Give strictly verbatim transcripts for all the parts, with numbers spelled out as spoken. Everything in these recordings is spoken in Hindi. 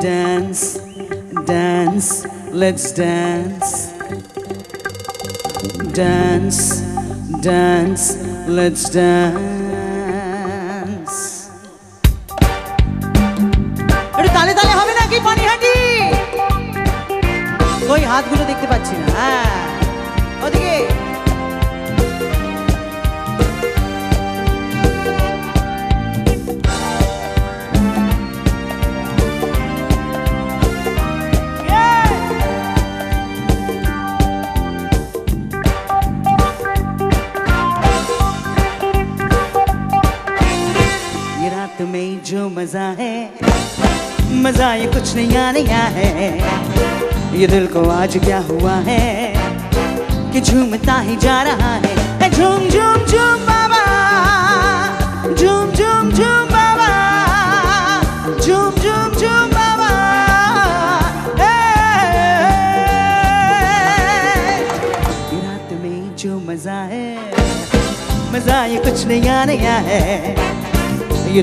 dance, dance, let's dance. Dance, dance, let's dance. Eru tale tale hobe naki Panihati? Koi hath gulo dekhte pacchi na. Ha. Odike. तुम्हें जो मजा है मजा ये कुछ नया नया है ये दिल को आज क्या हुआ है कि झूमता ही जा रहा है झूम झूम झूम बाबा झूम झूम झूम बाबा झूम झूम झूम बाबा ये रात में जो मजा है मजा ये कुछ नया नया है ये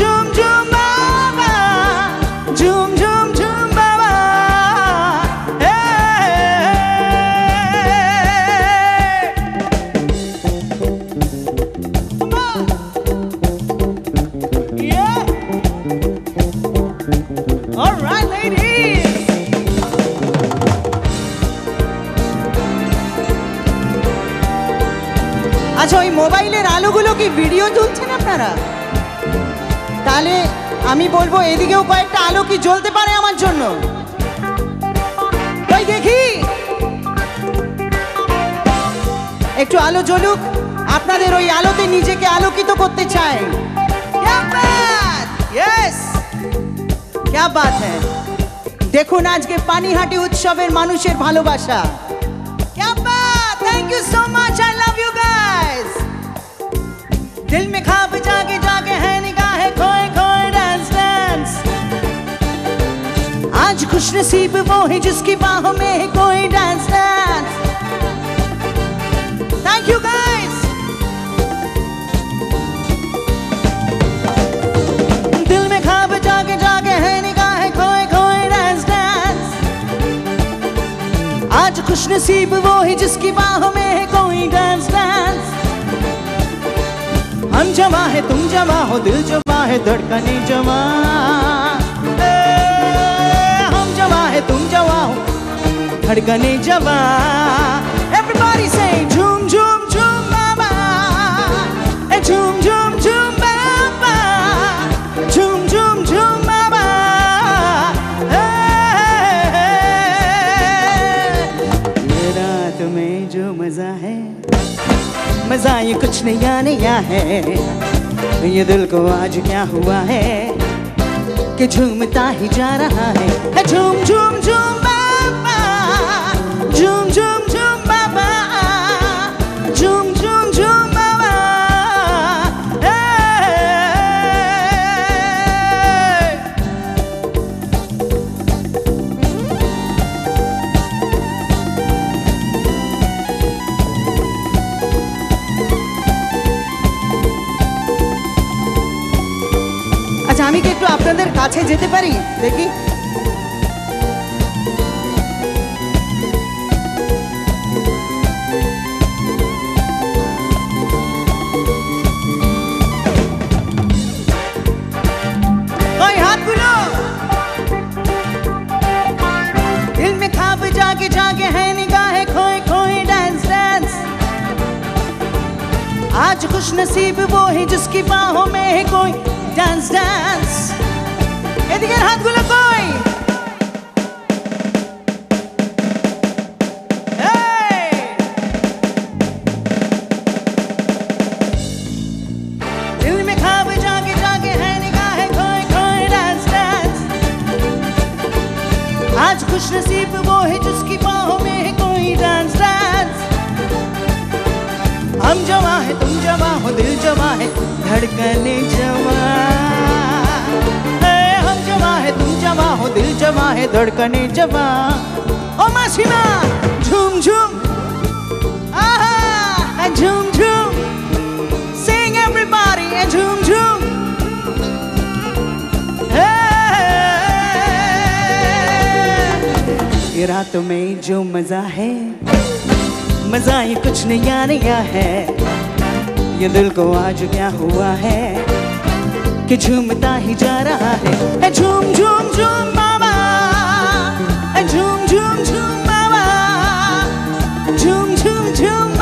झूम झूम बाबा झूम झूम झूम बाबा yeah all right ladies अच्छा ये मोबाइल ले रालो गुलो की वीडियो जोलते ना अपना ताले आमी बोल बो ये दिके उपाय टालो की जोलते पारे आमान जोन्नो भाई देखी एक तो आलो जोलुक आपना देरो ये आलो ते नीचे के आलो की तो कोत्ते चाहे क्या बात यस क्या बात है देखो ना आज के पानीहाटी उत्सव एर मानुषेर भालोबाशा क्या बात thank you so much I love you दिल में खाप जाके जाके है निगाहें खोए खोए डांस डांस आज खुश नसीब वो है जिसकी बाहों में है कोई dance dance thank you guys दिल में खाप जाके जाके है निगाहें खोए खोए डांस डांस आज खुश नसीब वो है जिसकी बाहों में है कोई डांस डांस हम जमा है तुम जमा हो दिल जमा है धड़कने जमा हम जमा है तुम जमा हो धड़कने जमा everybody say झूम झूम झूम बाबा झूम झूम झूम बाबा झूम झूम झूम बाबा ये रात में जो मजा है मजा ये कुछ नया नया है ये दिल को आज क्या हुआ है कि झूमता ही जा रहा है झूम झूम झूम बाबा झूम झूम झूम बाबा झूम झूम झूम बाबा আমি কি একটু আপনাদের কাছে যেতে পারি দেখি ওই হাতগুলো দিল में खाप जाके जाके है निगाहें खोए खोए डांस डांस आज खुश नसीब वो है जिसकी बाहों में है कोई ডান্স ডান্স এদিকে হাতগুলো কই এই দিল में खाप जाके जाके है निगाहें खोए खोए डांस डांस आज खुश नसीब वो है जिसकी बाहों में है कोई डांस डांस हम जमा है तुम जमा हो दिल जमा है धड़कने जमा है हम जमा है तुम जमा हो दिल जमा है धड़कने जमा ओ मासीमा झूम झूम आहा झूम ये रातों में जो मजा है, मजा ही कुछ नया नया है। ये दिल को आज क्या हुआ है कि झूमता ही जा रहा है। झूम झूम झूम बाबा, झूम झूम झूम बाबा, झूम झूम झूम।